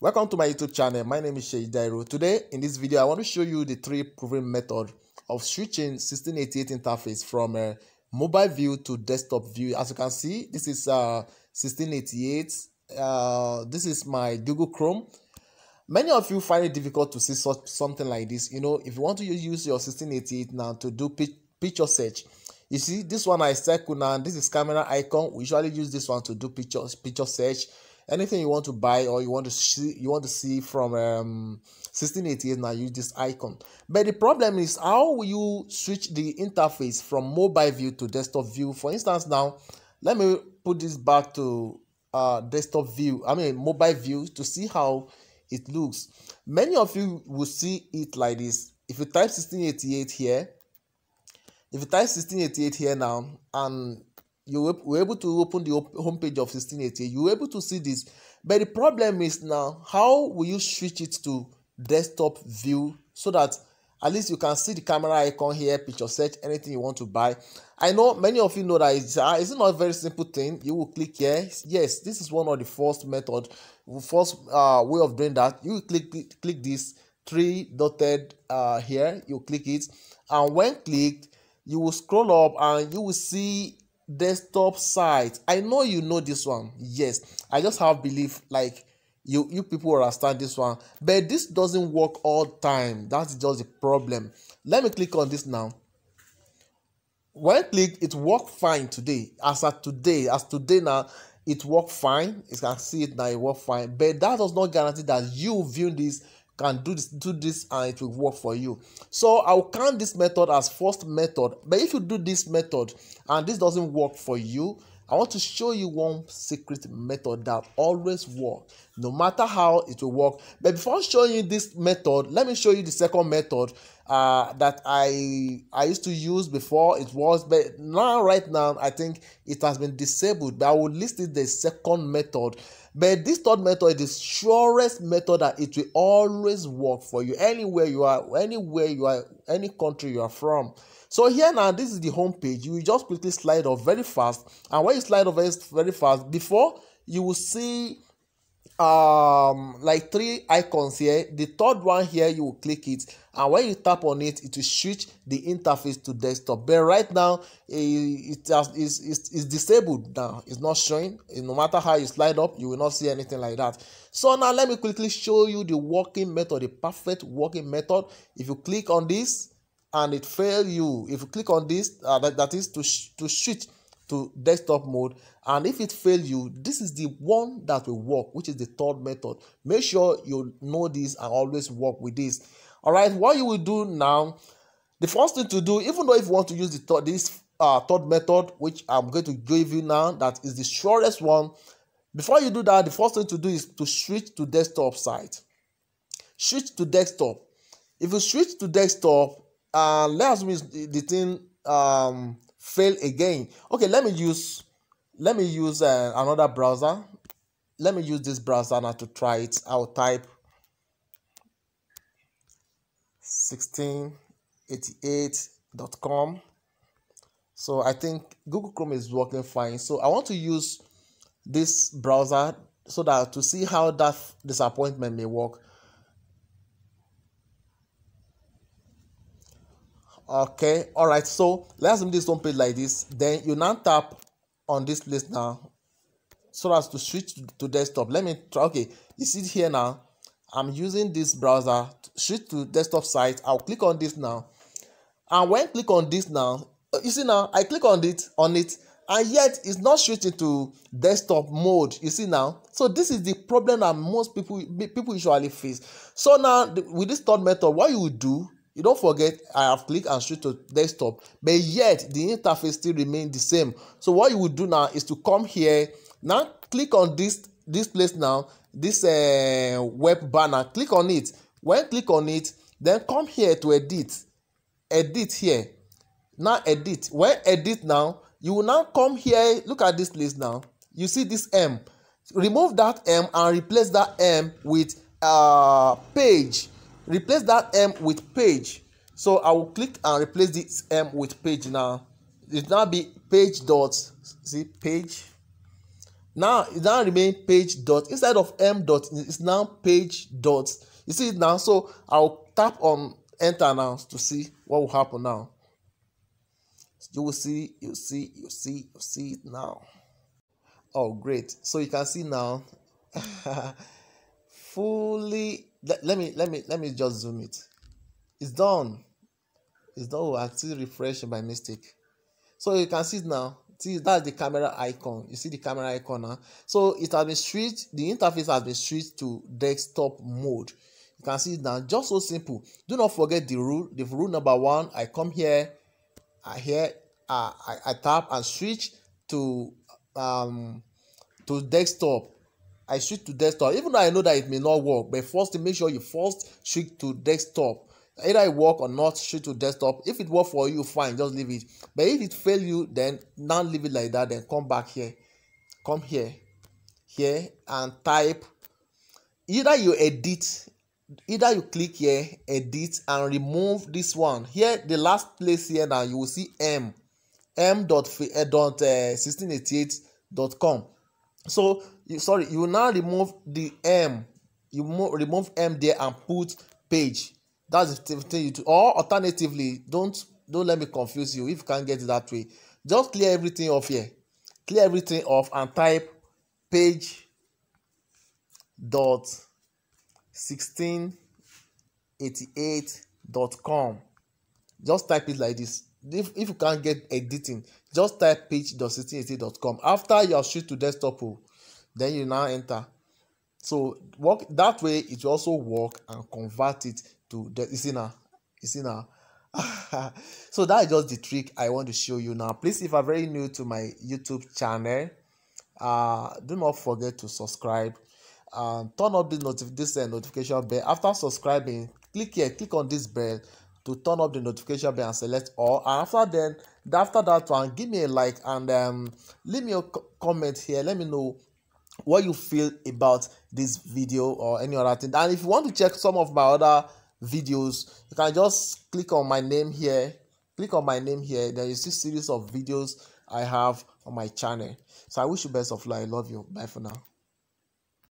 Welcome to my YouTube channel. My name is Sheyi Dairo. Today in this video I want to show you the three proven method of switching 1688 interface from a mobile view to desktop view. As you can see, this is 1688. This is my Google Chrome. Many of you find it difficult to see something like this. You know, if you want to use your 1688 now to do picture search, you see this one I circle now. This is camera icon. We usually use this one to do picture search. Anything you want to buy or you want to see from 1688 now, use this icon. But the problem is, how will you switch the interface from mobile view to desktop view? For instance, now let me put this back to desktop view. I mean mobile view, to see how it looks. Many of you will see it like this. If you type 1688 here, now, and you were able to open the homepage of 1688. You were able to see this. But the problem is now, how will you switch it to desktop view so that at least you can see the camera icon here, picture search, anything you want to buy. I know many of you know that it's not a very simple thing. You will click here. Yes, this is one of the first method, first way of doing that. You click this three dotted here. You click it. And when clicked, you will scroll up and you will see desktop site. I know you know this one. Yes, I just have belief like you people understand this one, but this doesn't work all time. That's just the problem. Let me click on this now. When I click, it worked fine today. As today now, it worked fine. You can see it now. It worked fine, but that does not guarantee that you view this can do this and it will work for you. So I will count this method as first method. But if you do this method and this doesn't work for you, I want to show you one secret method that always works, no matter how it will work. But before showing you this method, let me show you the second method that I used to use before. It was, but now right now I think it has been disabled. But I will list it the second method. But this third method is the surest method that it will always work for you, anywhere you are, any country you are from. So here now, this is the home page. You will just quickly slide off very fast, and when you slide off very fast, before you will see like three icons here. The third one here, you will click it, and when you tap on it, it will switch the interface to desktop. But right now it is disabled now. It's not showing. No matter how you slide up, you will not see anything like that. So now let me quickly show you the working method, the perfect working method. If you click on this and it fails you, if you click on this that is to switch to desktop mode, and if it fails you, this is the one that will work, which is the third method. Make sure you know this and always work with this. All right, what you will do now, the first thing to do, even though if you want to use the third method, which I'm going to give you now, that is the surest one. Before you do that, the first thing to do is to switch to desktop site. Switch to desktop. If you switch to desktop, let's miss the thing fail again. Okay, let me use another browser. Let me use this browser now to try it. I'll type 1688.com. So I think Google Chrome is working fine. So I want to use this browser so that to see how that disappointment may work. Okay, all right, so let's do this homepage like this. Then you now tap on this place now so as to switch to desktop. Let me try. Okay, you see here now, I'm using this browser to switch to desktop site. I'll click on this now, and when I click on this now, you see now I click on it and yet it's not switching to desktop mode. You see now, so this is the problem that most people usually face. So now with this third method, what you will do, you don't forget I have clicked and switched to desktop, but yet the interface still remains the same. So what you would do now is to come here, now click on this place now, this web banner. Click on it. When click on it, then come here to edit. Edit here. Now edit. When edit now, you will now come here. Look at this place now. You see this M. Remove that M and replace that M with page. Replace that M with page. So I will click and replace this M with page now. It now be page. See page. Now it now remain page dot instead of m dot. It's now page dot. You see it now. So I'll tap on enter now to see what will happen now. You will see, you see it now. Oh, great! So you can see now. Fully. Let me just zoom it. It's done. It's done. Oh, I still refreshing by mistake. So you can see it now. See, that's the camera icon. You see the camera icon now. So it has been switched. The interface has been switched to desktop mode. You can see it now. Just so simple. Do not forget the rule. The rule number one. I come here. I tap and switch to desktop. I switch to desktop, even though I know that it may not work, but first make sure you first switch to desktop. Either it work or not, switch to desktop. If it work for you, fine, just leave it. But if it fail you, then now leave it like that. Then come back here, come here and type. Either you edit, either you click here, edit, and remove this one here, the last place here. Now you will see m.1688.com. So you will now remove the m. You remove m there and put page. That's the thing you do. Or alternatively, don't let me confuse you if you can't get it that way. Just clear everything off here. Clear everything off and type page.1688.com. Just type it like this. If you can't get editing, just type page.1688.com. After you are switched to desktop, then you now enter. So work that way. It will also work and convert it to the. You see now. So that is just the trick I want to show you now. Please, if you are very new to my YouTube channel, do not forget to subscribe. Turn up the notification bell. After subscribing, click here. Click on this bell to turn up the notification bell and select all. And after that one, give me a like and leave me a comment here. Let me know what you feel about this video or any other thing. And if you want to check some of my other videos, you can just click on my name here. Click on my name here. There is a series of videos I have on my channel. So I wish you best of luck. I love you. Bye for now.